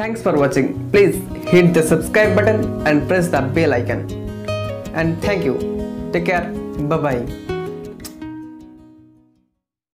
Thanks for watching. Please hit the subscribe button and press the bell icon. And thank you. Take care. Bye bye.